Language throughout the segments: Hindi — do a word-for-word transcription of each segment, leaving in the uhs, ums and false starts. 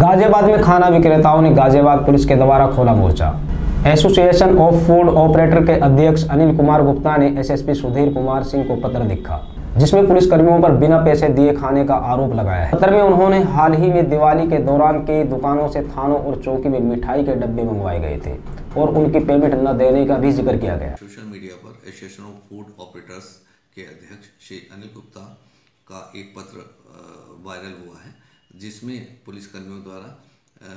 गाजियाबाद में खाना विक्रेताओं ने गाजियाबाद पुलिस के द्वारा खोला मोर्चा। एसोसिएशन ऑफ फूड ऑपरेटर के अध्यक्ष अनिल कुमार गुप्ता ने एसएसपी सुधीर कुमार सिंह को पत्र लिखा जिसमें पुलिसकर्मियों पर बिना पैसे दिए खाने का आरोप लगाया है। पत्र में उन्होंने हाल ही में दिवाली के दौरान कई दुकानों से थानों और चौकी में मिठाई के डब्बे मंगवाए गए थे और उनकी पेमेंट न देने का भी जिक्र किया गया। सोशल मीडिया पर एसोसिएशन ऑफ फूड ऑपरेटर्स के अध्यक्ष श्री अनिल गुप्ता का एक पत्र वायरल हुआ है जिसमें पुलिसकर्मियों द्वारा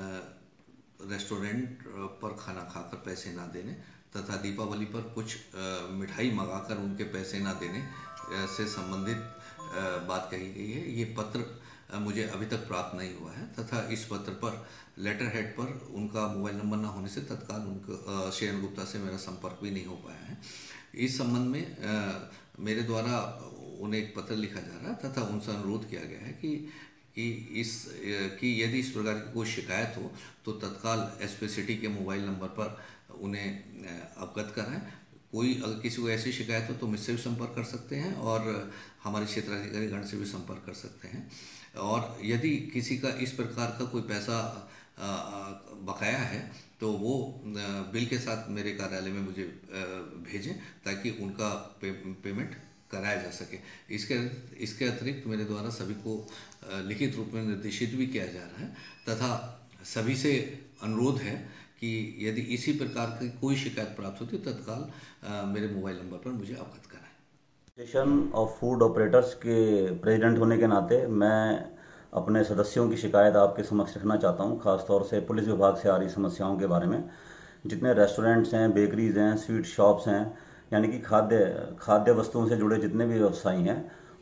रेस्टोरेंट पर खाना खाकर पैसे ना देने तथा दीपावली पर कुछ मिठाई मंगाकर उनके पैसे ना देने से संबंधित बात कही गई है। ये पत्र मुझे अभी तक प्राप्त नहीं हुआ है तथा इस पत्र पर लेटर हेड पर उनका मोबाइल नंबर ना होने से तत्काल उनका श्री अनिल गुप्ता से मेरा संपर्क भी नहीं हो पाया है। इस संबंध में मेरे द्वारा उन्हें एक पत्र लिखा जा रहा है तथा उनसे अनुरोध किया गया है कि कि इस कि यदि इस प्रकार की कोई शिकायत हो तो तत्काल एसपी सिटी के मोबाइल नंबर पर उन्हें अवगत कराएं। कोई अगर किसी को ऐसी शिकायत हो तो मुझसे भी संपर्क कर सकते हैं और हमारे क्षेत्राधिकारी गण से भी संपर्क कर सकते हैं। और यदि किसी का इस प्रकार का कोई पैसा बकाया है तो वो बिल के साथ मेरे कार्यालय में मुझे भेजें ताकि उनका पे, पेमेंट कराया जा सके। इसके इसके अतिरिक्त मेरे द्वारा सभी को लिखित रूप में निर्देशित भी किया जा रहा है तथा सभी से अनुरोध है कि यदि इसी प्रकार की कोई शिकायत प्राप्त होती है तत्काल मेरे मोबाइल नंबर पर मुझे अवगत कराएं। एसोसिएशन ऑफ फूड ऑपरेटर्स के प्रेसिडेंट होने के नाते मैं अपने सदस्यों की शिकायत आपके समक्ष रखना चाहता हूं, खासतौर से पुलिस विभाग से आ रही समस्याओं के बारे में। जितने रेस्टोरेंट्स हैं, बेकरीज़ हैं, स्वीट शॉप्स हैं, यानी कि खाद्य खाद्य वस्तुओं से जुड़े जितने भी व्यवसायी हैं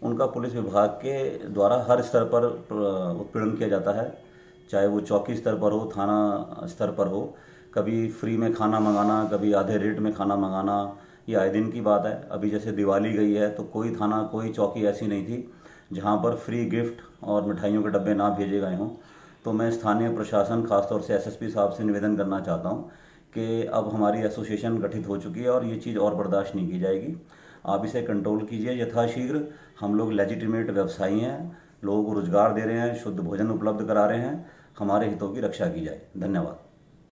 उनका पुलिस विभाग के द्वारा हर स्तर पर उत्पीड़न किया जाता है, चाहे वो चौकी स्तर पर हो, थाना स्तर पर हो। कभी फ्री में खाना मंगाना, कभी आधे रेट में खाना मंगाना, ये आए दिन की बात है। अभी जैसे दिवाली गई है तो कोई थाना कोई चौकी ऐसी नहीं थी जहाँ पर फ्री गिफ्ट और मिठाइयों के डब्बे ना भेजे गए हों। तो मैं स्थानीय प्रशासन, खासतौर से एसएसपी साहब से निवेदन करना चाहता हूं कि अब हमारी एसोसिएशन गठित हो चुकी है और ये चीज़ और बर्दाश्त नहीं की जाएगी। आप इसे कंट्रोल कीजिए यथाशीघ्र। हम लोग लेजिटिमेट व्यवसायी हैं, लोगों को रोजगार दे रहे हैं, शुद्ध भोजन उपलब्ध करा रहे हैं, हमारे हितों की रक्षा की जाए। धन्यवाद।